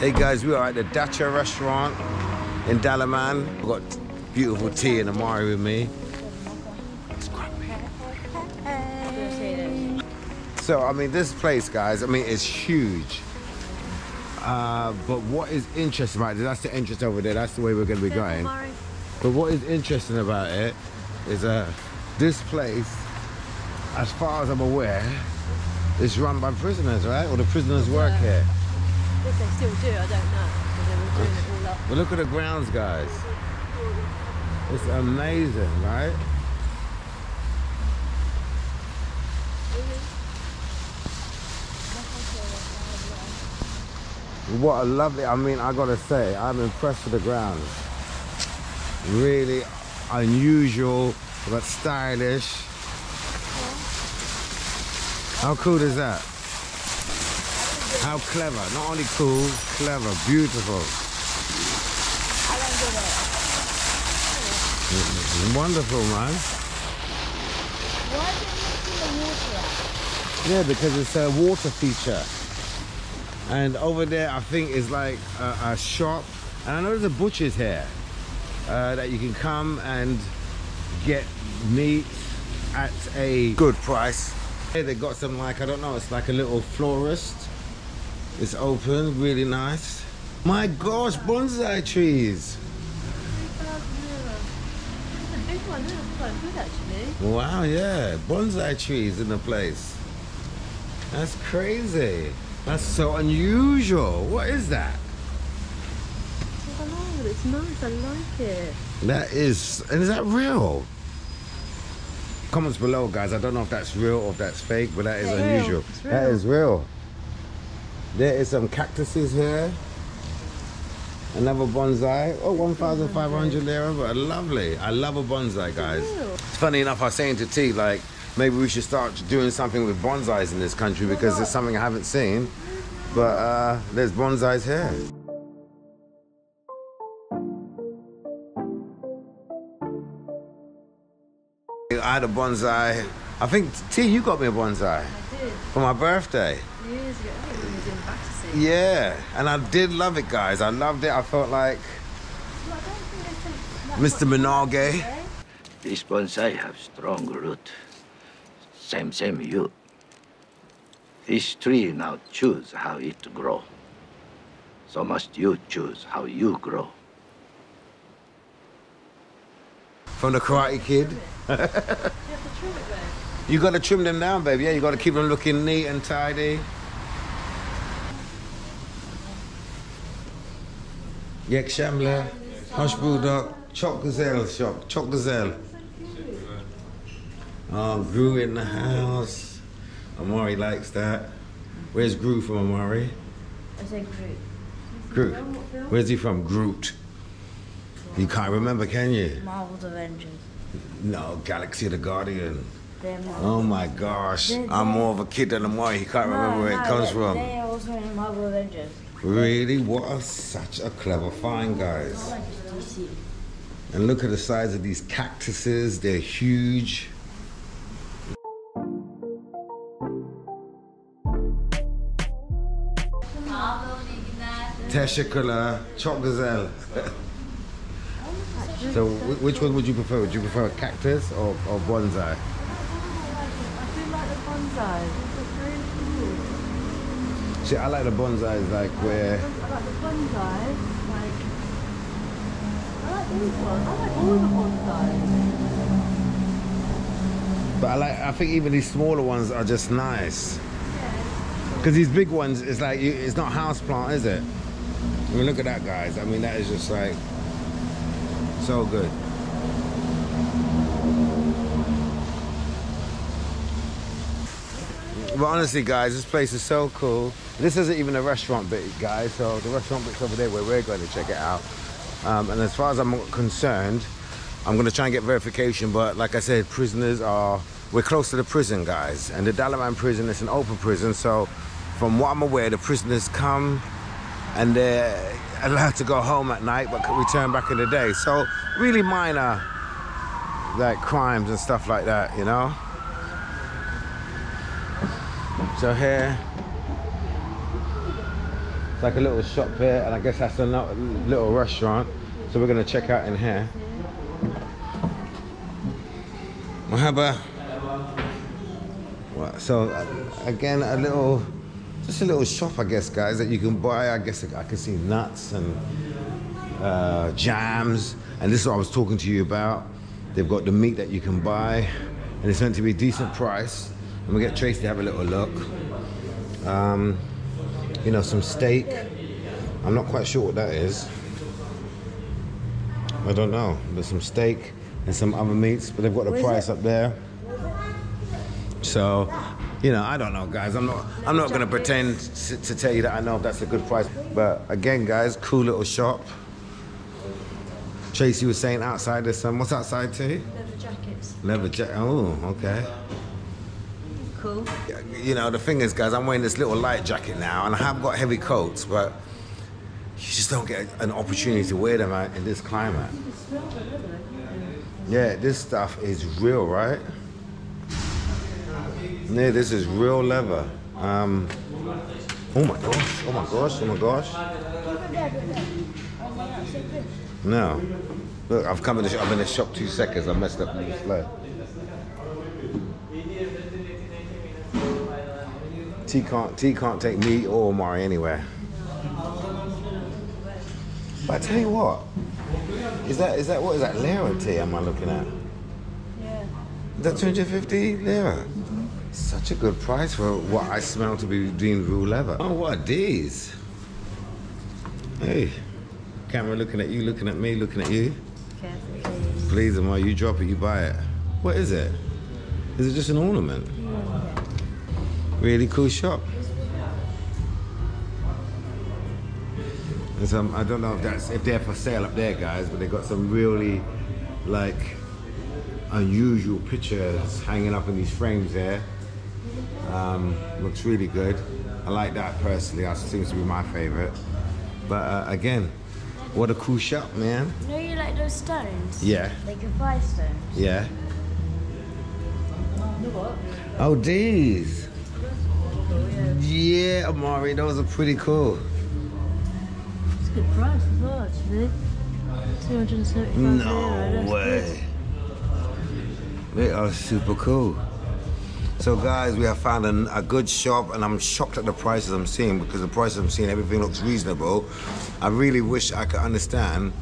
Hey guys, we are at the Dacha restaurant in Dalaman. I've got beautiful tea and Amari with me. It's grumpy. So, I mean, this place, guys, I mean, it's huge. But what is interesting about it, that's the entrance over there, that's the way we're going to be going. But what is interesting about it is this place, as far as I'm aware, is run by prisoners, right? Or the prisoners work here. If they still do, I don't know. Because they were doing it all up. But look at the grounds, guys. It's amazing, right? What a lovely, I mean, I gotta say, I'm impressed with the grounds. Really unusual, but stylish. How cool is that? How clever, not only cool, clever, beautiful. I don't do that. Wonderful, man. Why do you see the water? Yeah, because it's a water feature. And over there, I think, is like a shop. And I know there's a butcher's here that you can come and get meat at a good price. Here they got some, like, I don't know, it's like a little florist. It's open, really nice. My gosh, bonsai trees! That's a big one, that's quite good actually. Wow, yeah, bonsai trees in the place. That's crazy. That's so unusual. What is that? Oh, it's nice, I like it. That is, and is that real? Comments below, guys, I don't know if that's real or if that's fake, but that is unusual. That is real. There is some cactuses here. Another bonsai. Oh, 1,500 lira, but lovely. I love a bonsai, guys. It's funny enough, I was saying to T, like, maybe we should start doing something with bonsais in this country because it's something I haven't seen. But there's bonsais here. I had a bonsai. I think, T, you got me a bonsai. I did. For my birthday. Years ago. Yeah, and I did love it, guys. I loved it. I felt like Mr. Minage. These bonsai have strong root. Same you. Each tree now choose how it grow. So must you choose how you grow. From the Karate Kid. You have to trim it, babe. You got to trim them down, babe. Yeah, you got to keep them looking neat and tidy. Yak Shamla, Hush Bulldog, Choc Gazelle shop, Choc Gazelle. Oh, Gru in the house. Amari likes that. Where's Gru from, Amari? I said Groot. Groot. Where's he from? Groot. You can't remember, can you? Marvel's Avengers. No, Galaxy of the Guardian. Oh my gosh. I'm more of a kid than Amari. He can't remember where it comes from. They are also in Marvel's Avengers. Really, such a clever find, guys. And look at the size of these cactuses, they're huge. Tesha Killa, Choc Gazelle. So which one would you prefer? Would you prefer a cactus or bonsai? I do like the bonsai. See, I like the bonsais, like where... I like the bonsais, like... I like these ones, I like all the bonsais. But I think even these smaller ones are just nice. Because these big ones, it's like, it's not houseplant, is it? I mean, look at that, guys. I mean, that is just like, so good. But honestly, guys, this place is so cool. This isn't even a restaurant bit, guys, so the restaurant bit's over there where we're going to check it out. And as far as I'm concerned, I'm going to try and get verification, but like I said, prisoners are... We're close to the prison, guys, and the Dalaman prison is an open prison, so from what I'm aware, the prisoners come and they're allowed to go home at night, but return back in the day. So really minor, like, crimes and stuff like that, you know? So here, It's like a little shop there, and I guess that's a little restaurant. So we're gonna check out in here. Mahaba. So again, just a little shop, I guess, guys, that you can buy. I guess I can see nuts and jams, and this is what I was talking to you about. They've got the meat that you can buy, and it's meant to be a decent price. And we get Tracy to have a little look. You know, some steak. I'm not quite sure what that is. I don't know. There's some steak and some other meats, but they've got the price up there. So, you know, I don't know, guys. I'm not gonna pretend to tell you that I know if that's a good price. But again, guys, cool little shop. Tracy was saying outside there's some. What's outside, too? Leather jackets. Leather jacket. Oh, okay. Cool. You know, the thing is, guys, I'm wearing this little light jacket now, and I have got heavy coats, but you just don't get an opportunity to wear them out in this climate. Yeah, this stuff is real, right? Yeah, this is real leather. Oh my gosh, oh my gosh, oh my gosh. No. Look, I've come in the shop, I've been in the shop 2 seconds, I messed up the display. T can't take me or Amari anywhere. But I tell you what, what is that lira tea am I looking at? Yeah. Is that 250 lira? Such a good price for what I smell to be doing real leather. Oh, what are these? Hey, camera looking at you, looking at me, looking at you. Carefully. Please, Amari, you drop it, you buy it. What is it? Is it just an ornament? Yeah. Really cool shop. And some, I don't know if they're for sale up there, guys, but they got some really like unusual pictures hanging up in these frames there. Looks really good. I like that personally. That seems to be my favorite. But again, what a cool shop, man. You know you like those stones? Yeah. They can buy stones. Yeah. Oh, these. Yeah, Amari, those are pretty cool. It's a good price as well, actually. 275. No way. Good. They are super cool. So guys, we have found a good shop, and I'm shocked at the prices I'm seeing, because the prices I'm seeing, everything looks reasonable. I really wish I could understand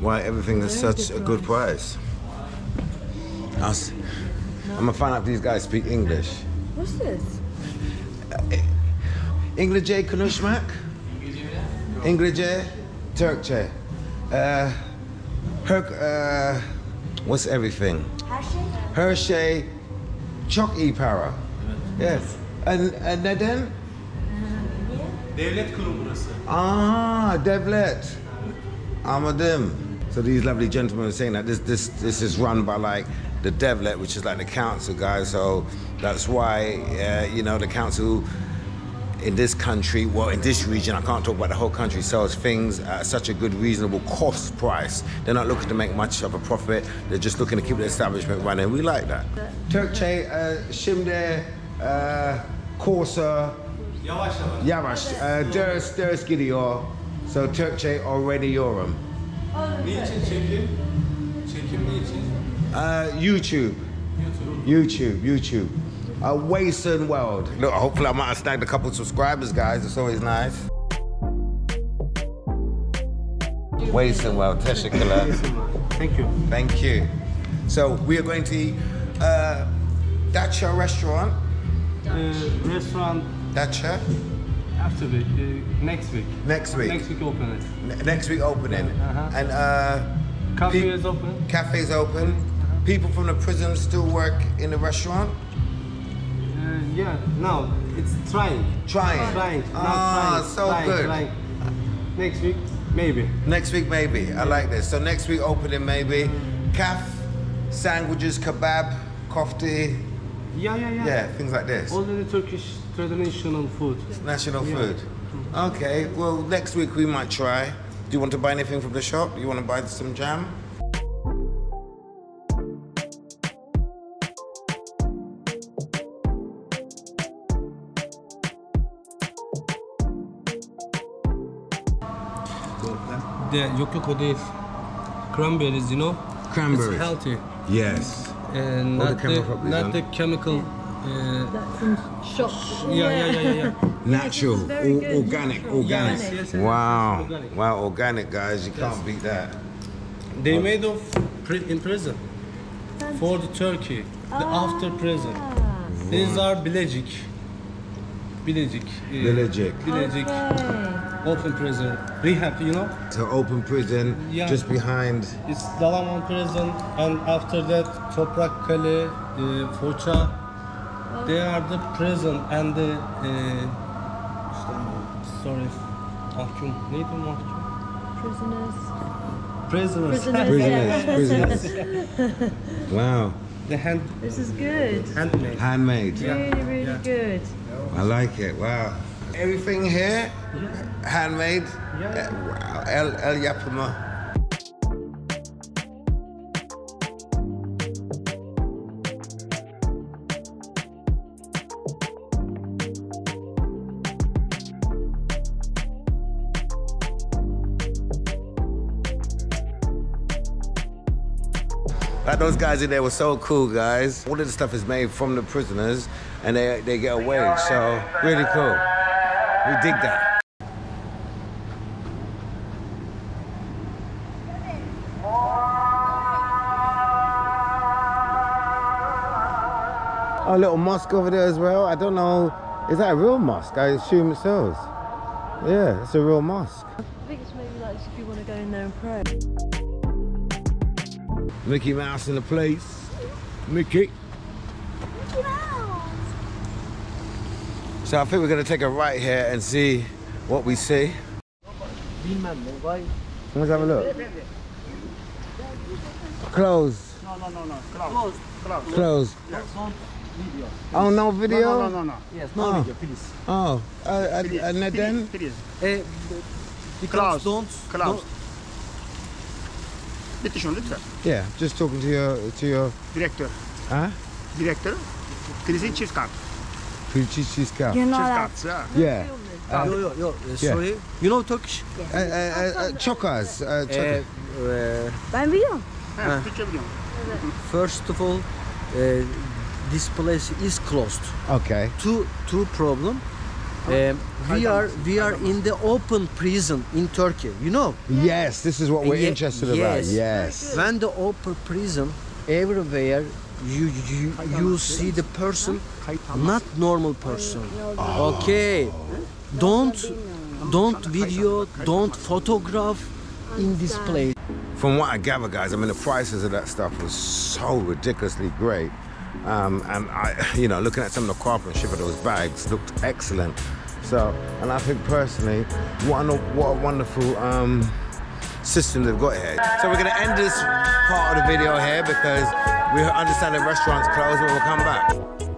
why everything is such a good price. I'm gonna find out if these guys speak English. What's this? English konuşmak? English Turkçe. What's everything? Her şey çok iyi para. Yes. And neden? Devlet kulu burası. Ah, devlet. Anladım. So these lovely gentlemen are saying that this is run by like the devlet, which is like the council, guys. So that's why, you know, the council in this country, well, in this region, I can't talk about the whole country, sells things at such a good, reasonable cost price. They're not looking to make much of a profit. They're just looking to keep the establishment running. We like that. Turkçe, şimdi, Korsa, Yavaş, Ders gidiyor. So Turkçe already yorum. YouTube. Wason World. Look, hopefully I might have snagged a couple of subscribers, guys. It's always nice. Wason World, Tesha Killa. Thank you. Thank you. So we are going to Dacha restaurant. Restaurant. Dacha. After week. Next week opening. And cafe is open. People from the prison still work in the restaurant? Yeah, no, it's trying. Trying. Next week, maybe. I like this. So next week opening, maybe. Kaf, sandwiches, kebab, kofte. Yeah. Yeah, things like this. All the Turkish traditional food. National food. Okay, well, next week we might try. Do you want to buy anything from the shop? You want to buy some jam? the yokoko this cranberries, you know? Cranberries. It's healthy. Yes. And not the chemical. That's in shop. Yeah. Natural, organic. Yes. Wow. Organic. Wow, organic, guys. You can't beat that. They made of in prison for the Turkey, the after prison. Right. These are Bilecik. Okay. Open prison. Rehab, you know? So open prison, yeah. Just behind. It's Dalaman prison, and after that, Toprak Kale, Foça. They are the prison and the. Sorry. Prisoners. Wow. The hand. This is good. Handmade. Yeah. Really good. I like it. Wow. Everything here, yeah. Handmade. Yeah. Wow. El Yapama. Like those guys in there were so cool, guys. All of the stuff is made from the prisoners, and they get a wage, so really cool. We dig that. Oh, a little mosque over there as well. I don't know, is that a real mosque? I assume it sells. Yeah, it's a real mosque. I think it's maybe like if you want to go in there and pray. Mickey Mouse in the place. Mickey Mouse! So I think we're going to take a right here and see what we see. Let's have a look. Closed. No. Closed. Yes. Oh, no video? No. Yes, no video, please. Oh, and then? Closed. Don't. Yeah, just talking to your director. Huh? Director? Krizi Cheesecart. Yeah. Sorry. You know Turkish? Chokars. Ben biliyorum. First of all, this place is closed. Okay. Two problem. We are in the open prison in Turkey, you know? Yes, this is what we're interested about. Yes. When the open prison, everywhere you see the person, not normal person. Oh. Okay. Don't video, don't photograph in this place. From what I gather, guys, I mean, the prices of that stuff was so ridiculously great. And you know, looking at some of the craftsmanship of those bags looked excellent. So, and I think personally, what a wonderful system they've got here. So we're gonna end this part of the video here because we understand the restaurant's closed, but we'll come back.